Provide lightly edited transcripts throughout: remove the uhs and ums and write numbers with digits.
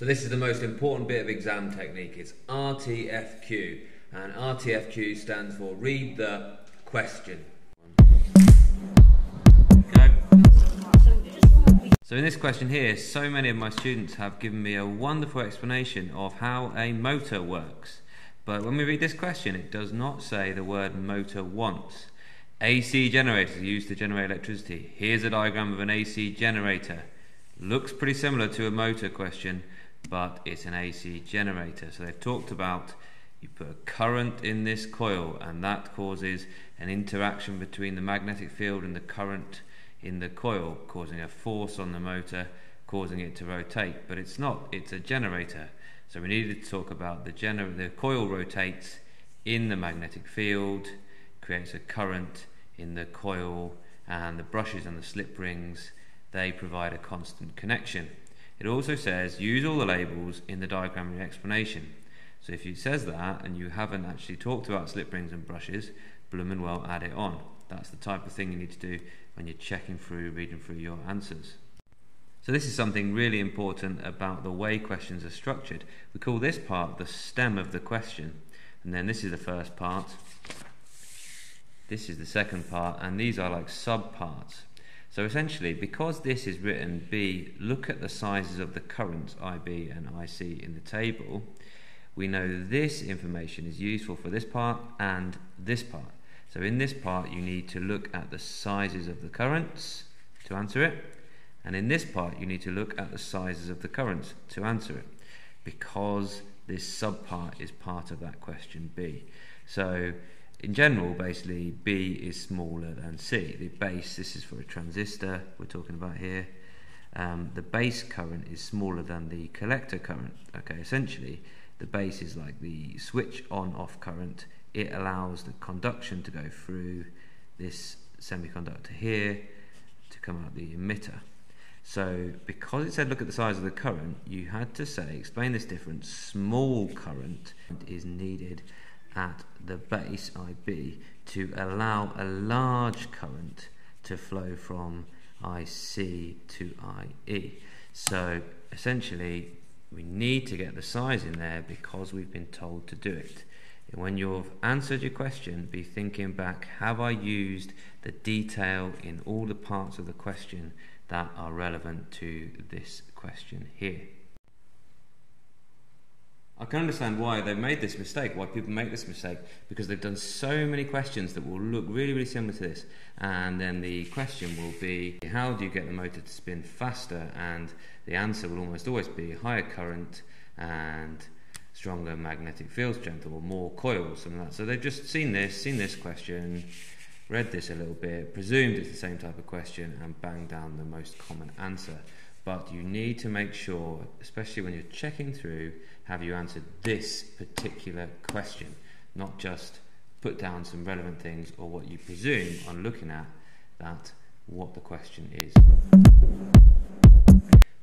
So this is the most important bit of exam technique. It's RTFQ, and RTFQ stands for read the question. Go. So in this question here, so many of my students have given me a wonderful explanation of how a motor works. But when we read this question, it does not say the word motor once. AC generators are used to generate electricity. Here's a diagram of an AC generator. Looks pretty similar to a motor question, but it's an AC generator. So they've talked about you put a current in this coil and that causes an interaction between the magnetic field and the current in the coil, causing a force on the motor, causing it to rotate. But it's not, it's a generator. So we needed to talk about the coil rotates in the magnetic field, creates a current in the coil, and the brushes and the slip rings, they provide a constant connection. It also says use all the labels in the diagram in your explanation. So if it says that and you haven't actually talked about slip rings and brushes, bloomin' well add it on. That's the type of thing you need to do when you're checking through, reading through your answers. So this is something really important about the way questions are structured. We call this part the stem of the question, and then this is the first part, this is the second part, and these are like subparts. So essentially, because this is written B, look at the sizes of the currents IB and IC in the table, we know this information is useful for this part and this part. So in this part you need to look at the sizes of the currents to answer it, and in this part you need to look at the sizes of the currents to answer it, because this subpart is part of that question B. So in general, basically, B is smaller than C. The base, this is for a transistor we're talking about here, the base current is smaller than the collector current. Okay, essentially the base is like the switch on off current. It allows the conduction to go through this semiconductor here to come out the emitter. So because it said look at the size of the current, you had to say, explain this difference. Small current is needed at the base IB to allow a large current to flow from IC to IE. So essentially we need to get the size in there because we've been told to do it. And when you've answered your question, be thinking back, have I used the detail in all the parts of the question that are relevant to this question here? I can understand why they've made this mistake, why people make this mistake, because they've done so many questions that will look really, really similar to this, and then the question will be, how do you get the motor to spin faster? And the answer will almost always be higher current and stronger magnetic field strength, or more coils, and that. So they've just seen this question, read this a little bit, presumed it's the same type of question, and banged down the most common answer. But you need to make sure, especially when you're checking through, have you answered this particular question, not just put down some relevant things or what you presume on looking at that, what the question is.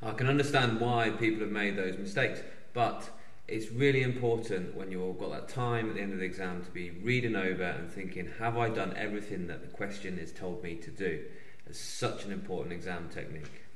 I can understand why people have made those mistakes, but it's really important when you've got that time at the end of the exam to be reading over and thinking, have I done everything that the question has told me to do? It's such an important exam technique.